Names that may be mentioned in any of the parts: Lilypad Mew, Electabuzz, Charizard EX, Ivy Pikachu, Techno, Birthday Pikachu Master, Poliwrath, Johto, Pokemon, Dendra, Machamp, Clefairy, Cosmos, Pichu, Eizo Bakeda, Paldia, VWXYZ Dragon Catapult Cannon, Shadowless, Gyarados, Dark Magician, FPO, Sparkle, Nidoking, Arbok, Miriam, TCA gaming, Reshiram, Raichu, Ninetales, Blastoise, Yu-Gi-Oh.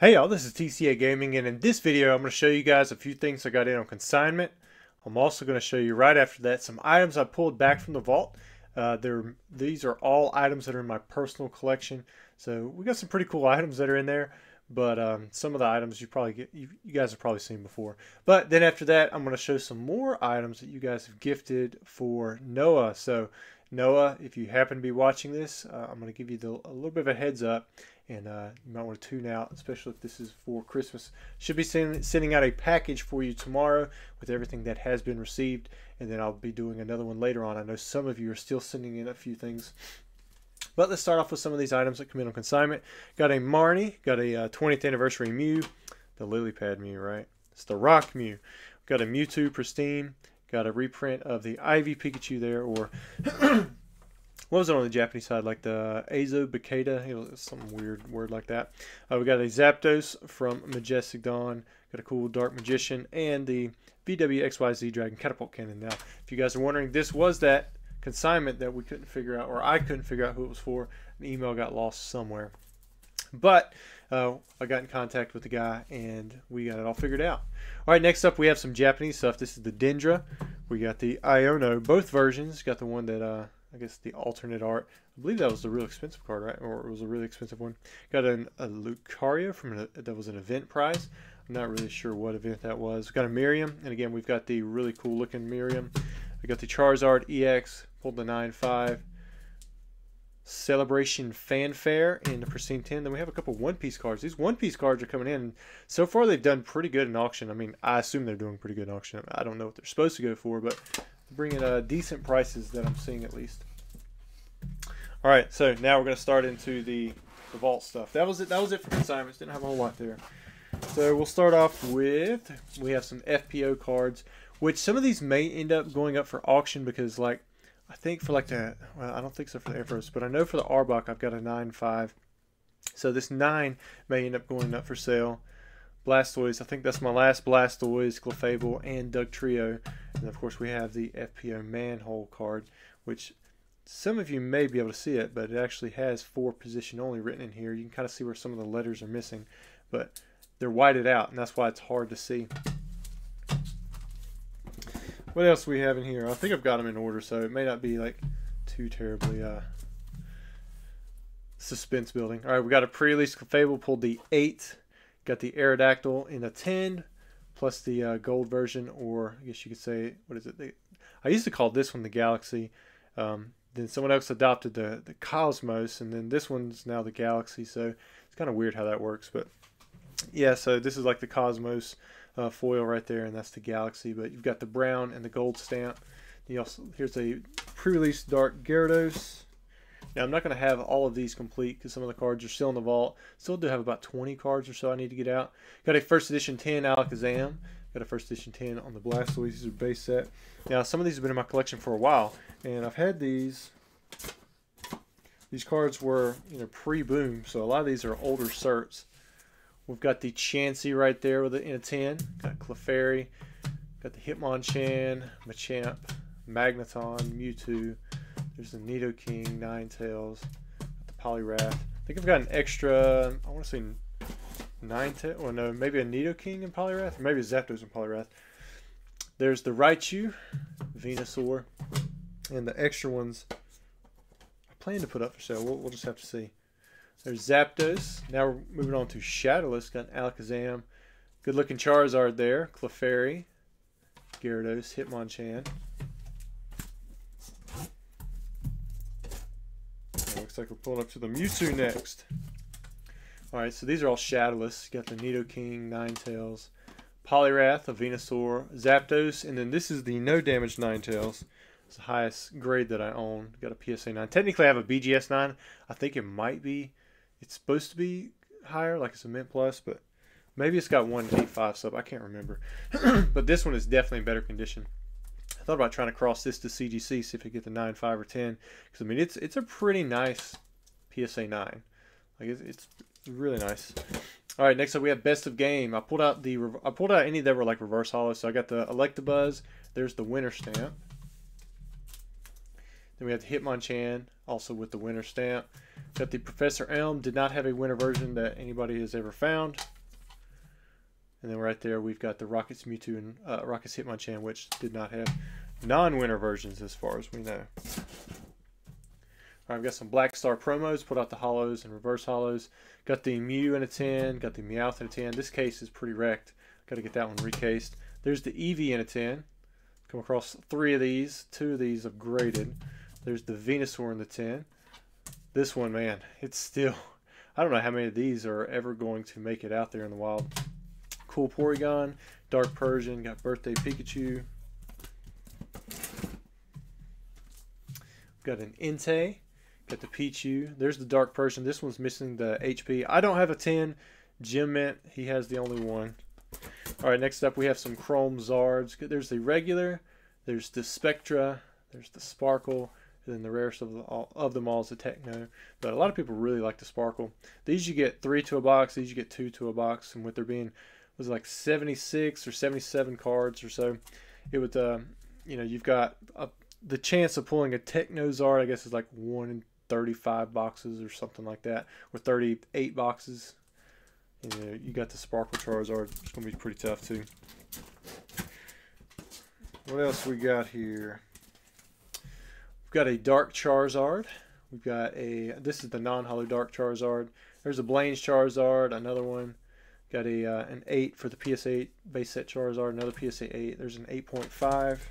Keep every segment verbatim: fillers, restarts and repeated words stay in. Hey y'all, this is T C A Gaming, and in this video I'm going to show you guys a few things I got in on consignment. I'm also going to show you right after that some items I pulled back from the vault. Uh, they're, these are all items that are in my personal collection, so we got some pretty cool items that are in there, but um, some of the items you probably get, you, you guys have probably seen before. But then after that I'm going to show some more items that you guys have gifted for Noah. So Noah, if you happen to be watching this, uh, I'm going to give you the, a little bit of a heads up. And uh, you might want to tune out, especially if this is for Christmas. Should be send, sending out a package for you tomorrow with everything that has been received. And then I'll be doing another one later on. I know some of you are still sending in a few things. But let's start off with some of these items that come in on consignment. Got a Marnie. Got a uh, twentieth Anniversary Mew. The Lilypad Mew, right? It's the Rock Mew. Got a Mewtwo Pristine. Got a reprint of the Ivy Pikachu there, or... what was it on the Japanese side? Like the Eizo Bakeda, some weird word like that. Uh, we got a Zapdos from Majestic Dawn. Got a cool Dark Magician and the V W X Y Z Dragon Catapult Cannon. Now, if you guys are wondering, this was that consignment that we couldn't figure out, or I couldn't figure out who it was for. An email got lost somewhere. But uh, I got in contact with the guy and we got it all figured out. All right, next up we have some Japanese stuff. This is the Dendra. We got the Iono, both versions. Got the one that... Uh, I guess the alternate art. I believe that was the real expensive card, right? Or it was a really expensive one. Got an, a Lucario from an, that was an event prize. I'm not really sure what event that was. We got a Miriam, and again we've got the really cool looking Miriam. We got the Charizard E X, pulled the nine five. Celebration Fanfare in the Pristine ten. Then we have a couple One Piece cards. These One Piece cards are coming in. So far they've done pretty good in auction. I mean, I assume they're doing pretty good in auction. I don't know what they're supposed to go for, but bringing uh, decent prices that I'm seeing at least. All right, so now we're going to start into the, the vault stuff. That was it. That was it for consignments. Didn't have a whole lot there. So we'll start off with, we have some F P O cards, which some of these may end up going up for auction because, like, I think for like the, well, I don't think so for the Everest, but I know for the Arbok I've got a nine five. So this nine may end up going up for sale. Blastoise, I think that's my last Blastoise, Clefable, and Doug Trio. And of course we have the F P O Manhole card, which some of you may be able to see it, but it actually has four position only written in here. You can kind of see where some of the letters are missing, but they're whited out, and that's why it's hard to see. What else we have in here? I think I've got them in order, so it may not be like too terribly uh, suspense building. All right, we got a pre-release Clefable, pulled the eight. Got the Aerodactyl in a ten, plus the uh, gold version, or I guess you could say, what is it? They, I used to call this one the Galaxy. Um, then someone else adopted the, the Cosmos, and then this one's now the Galaxy. So it's kind of weird how that works. But yeah, so this is like the Cosmos uh, foil right there, and that's the Galaxy. But you've got the brown and the gold stamp. You also, here's a pre-release Dark Gyarados. Now, I'm not going to have all of these complete because some of the cards are still in the vault. Still do have about twenty cards or so I need to get out. Got a first edition ten Alakazam. Got a first edition ten on the Blastoise. These are base set. Now, some of these have been in my collection for a while. And I've had these. These cards were, you know, pre-boom. So a lot of these are older certs. We've got the Chansey right there with it in a ten. Got Clefairy. Got the Hitmonchan, Machamp, Magneton, Mewtwo. There's the Nidoking, Ninetales, the Poliwrath. I think I've got an extra, I want to say Ninetales, or no, maybe a Nidoking and Poliwrath, or maybe a Zapdos and Poliwrath. There's the Raichu, Venusaur, and the extra ones I plan to put up for sale. We'll, we'll just have to see. There's Zapdos. Now we're moving on to Shadowless. Got an Alakazam. Good looking Charizard there. Clefairy, Gyarados, Hitmonchan. Looks like we're pulling up to the Mewtwo next. Alright, so these are all Shadowless. You got the Nidoking, Ninetales, Poliwrath, a Venusaur, Zapdos, and then this is the no damage Ninetales. It's the highest grade that I own. Got a P S A nine. Technically I have a B G S nine. I think it might be, it's supposed to be higher, like it's a mint plus, but maybe it's got one eight five sub. I can't remember. But this one is definitely in better condition. I thought about trying to cross this to C G C, see if it get the nine five or ten. Because I mean, it's it's a pretty nice P S A nine. Like it's, it's really nice. All right, next up we have best of game. I pulled out the I pulled out any that were like reverse hollow. So I got the Electabuzz. There's the winner stamp. Then we have the Hitmonchan, also with the winner stamp. Got the Professor Elm, did not have a winner version that anybody has ever found. And then right there we've got the Rocket's Mewtwo and uh, Rocket's Hitmonchan, which did not have non-winner versions as far as we know. All right, we've got some Black Star promos, put out the hollows and reverse hollows. Got the Mew in a ten, got the Meowth in a ten. This case is pretty wrecked. Got to get that one recased. There's the Eevee in a ten. Come across three of these. Two of these have graded. There's the Venusaur in the ten. This one, man, it's still... I don't know how many of these are ever going to make it out there in the wild. Cool Porygon, Dark Persian, got Birthday Pikachu. Got an Entei, got the Pichu. There's the Dark Persian. This one's missing the H P. I don't have a ten. Jim Mint, he has the only one. All right, next up we have some Chrome Zards. There's the regular, there's the Spectra, there's the Sparkle, and then the rarest of, the, all, of them all is the Techno. But a lot of people really like the Sparkle. These you get three to a box, these you get two to a box, and with there being was like seventy-six or seventy-seven cards or so, it would uh, you know, you've got a, the chance of pulling a Techno Zard. I guess is like one in thirty-five boxes or something like that, or thirty-eight boxes. You know, you got the Sparkle Charizard. It's gonna be pretty tough too. What else we got here? We've got a Dark Charizard. We've got a. This is the non-holo Dark Charizard. There's a Blaine's Charizard. Another one. Got a uh, an eight for the P S eight base set Charizard. Another P S A eight. There's an eight point five.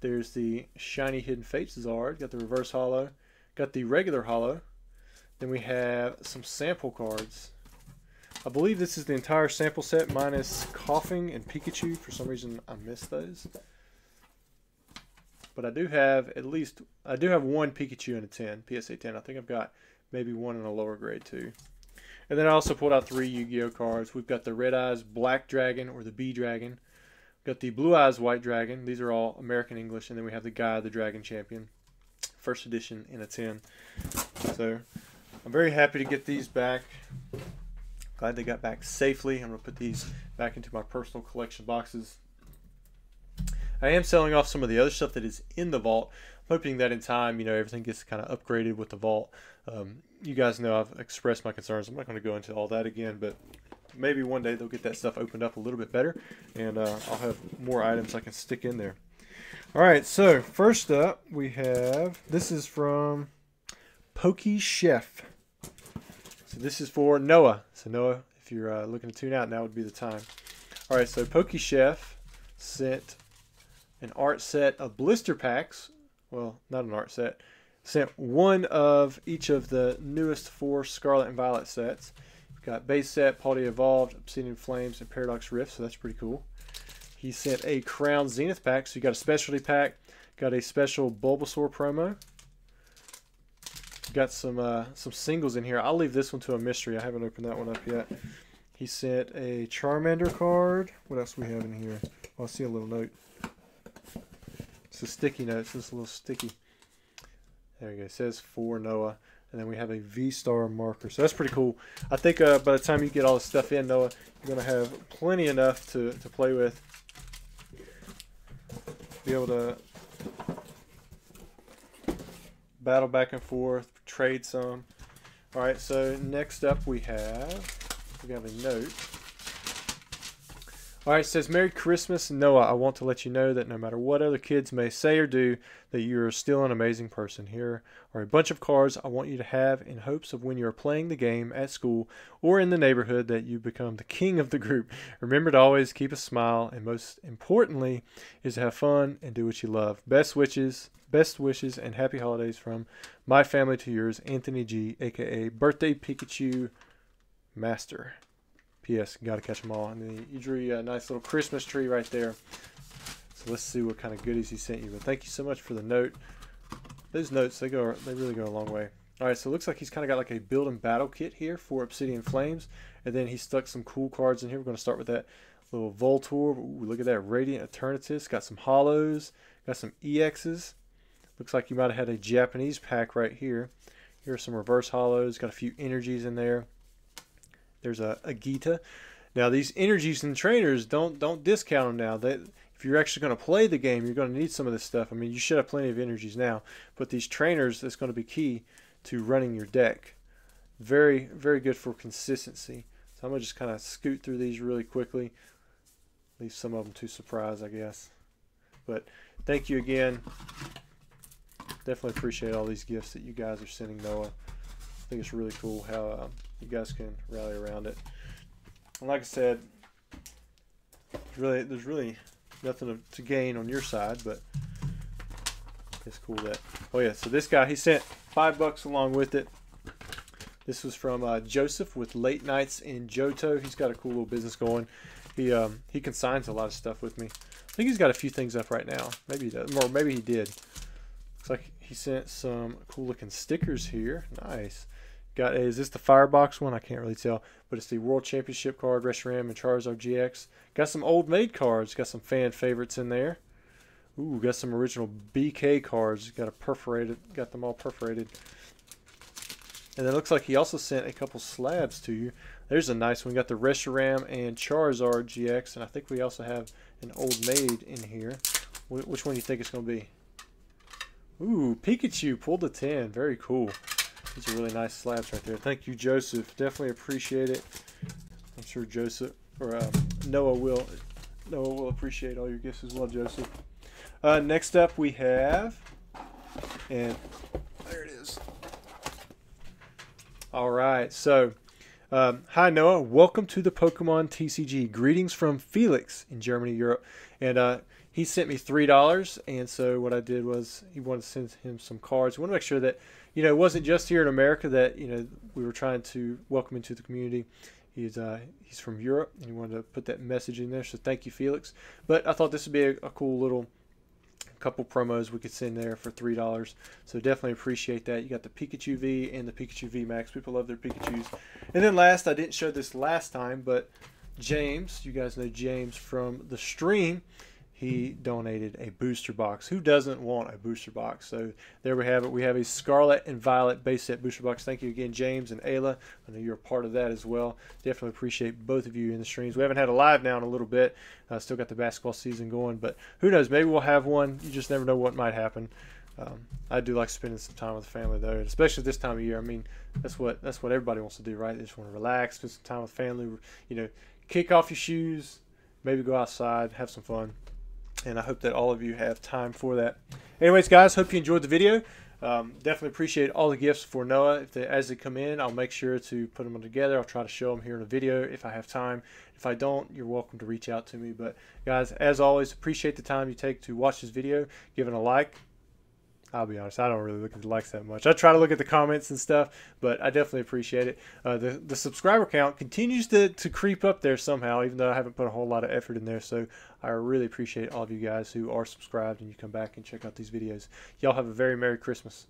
There's the Shiny Hidden Fates Zard. Got the reverse holo. Got the regular holo. Then we have some sample cards. I believe this is the entire sample set minus Coughing and Pikachu. For some reason, I missed those. But I do have at least I do have one Pikachu in a ten, P S A ten. I think I've got maybe one in a lower grade too. And then I also pulled out three Yu-Gi-Oh cards. We've got the Red Eyes Black Dragon or the B Dragon. We've got the Blue Eyes White Dragon. These are all American English. And then we have the Guy, the Dragon Champion, first edition in a ten. So I'm very happy to get these back. Glad they got back safely. I'm going to put these back into my personal collection boxes. I am selling off some of the other stuff that is in the vault. I'm hoping that in time, you know, everything gets kind of upgraded with the vault. Um, you guys know I've expressed my concerns. I'm not going to go into all that again, but maybe one day they'll get that stuff opened up a little bit better, and uh, I'll have more items I can stick in there. All right, so first up we have, this is from Pokey Chef. So this is for Noah. So Noah, if you're uh, looking to tune out, now would be the time. All right, so Pokey Chef sent an art set of blister packs. Well, not an art set. Sent one of each of the newest four Scarlet and Violet sets. We've got base set, Paldia Evolved, Obsidian Flames, and Paradox Rift. So that's pretty cool. He sent a Crown Zenith pack. So you got a specialty pack. Got a special Bulbasaur promo. Got some uh, some singles in here. I'll leave this one to a mystery. I haven't opened that one up yet. He sent a Charmander card. What else do we have in here? Oh, I see a little note. It's a sticky note. It's just a little sticky. There we go. It says for Noah. And then we have a V-Star marker. So that's pretty cool. I think uh, by the time you get all this stuff in, Noah, you're going to have plenty enough to, to play with. Be able to battle back and forth, trade some. All right, so next up we have, we have a note. All right, it says, Merry Christmas, Noah. I want to let you know that no matter what other kids may say or do, that you're still an amazing person. Here are a bunch of cards I want you to have in hopes of when you're playing the game at school or in the neighborhood that you become the king of the group. Remember to always keep a smile, and most importantly is to have fun and do what you love. Best wishes. Best wishes and happy holidays from my family to yours, Anthony G, aka Birthday Pikachu Master. P S. Gotta catch them all. And then you drew a nice little Christmas tree right there. So let's see what kind of goodies he sent you. But thank you so much for the note. Those notes, they go, they really go a long way. All right, so it looks like he's kind of got like a build and battle kit here for Obsidian Flames, and then he stuck some cool cards in here. We're gonna start with that little Voltorb. Ooh, look at that, Radiant Eternatus. Got some holos. Got some E Xs. Looks like you might have had a Japanese pack right here. Here are some reverse holos. Got a few energies in there. There's a, a Gita. Now these energies and trainers, don't don't discount them now. They, if you're actually going to play the game, you're going to need some of this stuff. I mean, you should have plenty of energies now, but these trainers, that's going to be key to running your deck. Very, very good for consistency. So I'm going to just kind of scoot through these really quickly. Leave some of them to surprise, I guess. But thank you again. Definitely appreciate all these gifts that you guys are sending Noah. I think it's really cool how uh, you guys can rally around it. And like I said, really, there's really nothing to gain on your side, but it's cool that. Oh yeah, so this guy, he sent five bucks along with it. This was from uh, Joseph with Late Nights in Johto. He's got a cool little business going. He um, he consigns a lot of stuff with me. I think he's got a few things up right now. Maybe he does, or maybe he did. Looks like he sent some cool looking stickers here. Nice. Got a, is this the Firebox one? I can't really tell, but it's the World Championship card, Reshiram and Charizard G X. Got some old made cards. Got some fan favorites in there. Ooh, got some original B K cards. Got a perforated. Got them all perforated. And it looks like he also sent a couple slabs to you. There's a nice one. Got the Reshiram and Charizard G X, and I think we also have an old maid in here. Wh which one do you think it's going to be? Ooh, Pikachu pulled a ten. Very cool. These are really nice slabs right there. Thank you, Joseph. Definitely appreciate it. I'm sure Joseph or um, Noah will Noah will appreciate all your gifts as well, Joseph. Uh, next up, we have, and there it is. All right, so um, hi Noah, welcome to the Pokemon T C G. Greetings from Felix in Germany, Europe, and uh, he sent me three dollars. And so what I did was he wanted to send him some cards. I want to make sure that you know it wasn't just here in America that you know we were trying to welcome into the community. He's uh, he's from Europe, and he wanted to put that message in there. So thank you, Felix. But I thought this would be a, a cool little couple promos we could send there for three dollars, so definitely appreciate that. You got the Pikachu V and the Pikachu V Max. People love their Pikachus. And then last, I didn't show this last time, but James, you guys know James from the stream, he donated a booster box. Who doesn't want a booster box? So there we have it. We have a Scarlet and Violet base set booster box. Thank you again, James and Ayla. I know you're a part of that as well. Definitely appreciate both of you in the streams. We haven't had a live now in a little bit. Uh, still got the basketball season going, but who knows? Maybe we'll have one. You just never know what might happen. Um, I do like spending some time with the family, though, and especially this time of year. I mean, that's what that's what everybody wants to do, right? They just want to relax, spend some time with family, you know, kick off your shoes, maybe go outside, have some fun. And I hope that all of you have time for that. Anyways, guys, hope you enjoyed the video. Um, definitely appreciate all the gifts for Noah. If they, as they come in, I'll make sure to put them together. I'll try to show them here in a video if I have time. If I don't, you're welcome to reach out to me. But, guys, as always, appreciate the time you take to watch this video. Give it a like. I'll be honest, I don't really look at the likes that much. I try to look at the comments and stuff, but I definitely appreciate it. Uh, the, the subscriber count continues to, to creep up there somehow, even though I haven't put a whole lot of effort in there. So I really appreciate all of you guys who are subscribed and you come back and check out these videos. Y'all have a very Merry Christmas.